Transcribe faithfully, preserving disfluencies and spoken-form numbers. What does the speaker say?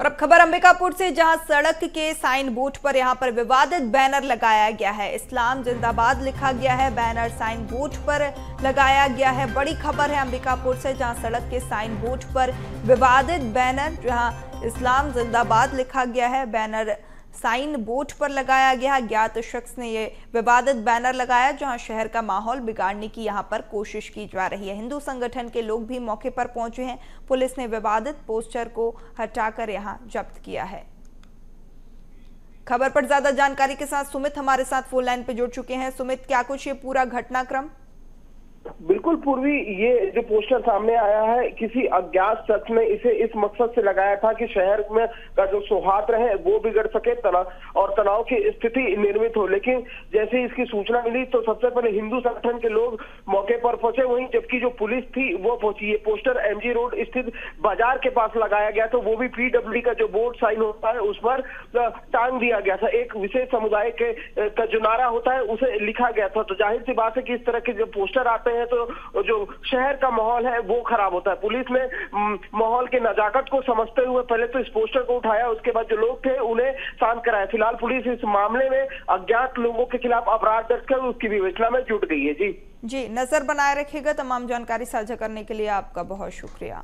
और अब खबर अंबिकापुर से, जहां सड़क के साइन बोर्ड पर यहां पर विवादित बैनर लगाया गया है। इस्लाम जिंदाबाद लिखा गया है, बैनर साइन बोर्ड पर लगाया गया है। बड़ी खबर है अंबिकापुर से, जहां सड़क के साइन बोर्ड पर विवादित बैनर, जहां इस्लाम जिंदाबाद लिखा गया है, बैनर साइन बोर्ड पर लगाया गया। ज्ञात शख्स ने ये विवादित बैनर लगाया, जहां शहर का माहौल बिगाड़ने की यहां पर कोशिश की जा रही है। हिंदू संगठन के लोग भी मौके पर पहुंचे हैं। पुलिस ने विवादित पोस्टर को हटाकर यहां जब्त किया है। खबर पर ज्यादा जानकारी के साथ सुमित हमारे साथ फोन लाइन पे जुड़ चुके हैं। सुमित, क्या कुछ ये पूरा घटनाक्रम? बिल्कुल पूर्वी, ये जो पोस्टर सामने आया है, किसी अज्ञात शख्स ने इसे इस मकसद से लगाया था कि शहर में का जो सौहार्द है वो बिगड़ सके, तनाव और तनाव की स्थिति निर्मित हो। लेकिन जैसे ही इसकी सूचना मिली तो सबसे पहले हिंदू संगठन के लोग मौके पर पहुंचे, वहीं जबकि जो पुलिस थी वो पहुंची। ये पोस्टर एमजी रोड स्थित बाजार के पास लगाया गया, तो वो भी पीडब्ल्यूडी का जो बोर्ड साइन होता है उस पर टांग दिया गया था। एक विशेष समुदाय के का जो नारा होता है उसे लिखा गया था। तो जाहिर सी बात है कि इस तरह के जो पोस्टर आते हैं तो जो शहर का माहौल है वो खराब होता है। पुलिस ने माहौल के नजाकत को समझते हुए पहले तो इस पोस्टर को उठाया, उसके बाद जो लोग थे उन्हें शांत कराया। फिलहाल पुलिस इस मामले में अज्ञात लोगों के खिलाफ अपराध दर्ज कर उसकी विवेचना में जुट गई है। जी जी, नजर बनाए रखिएगा। तमाम जानकारी साझा करने के लिए आपका बहुत शुक्रिया।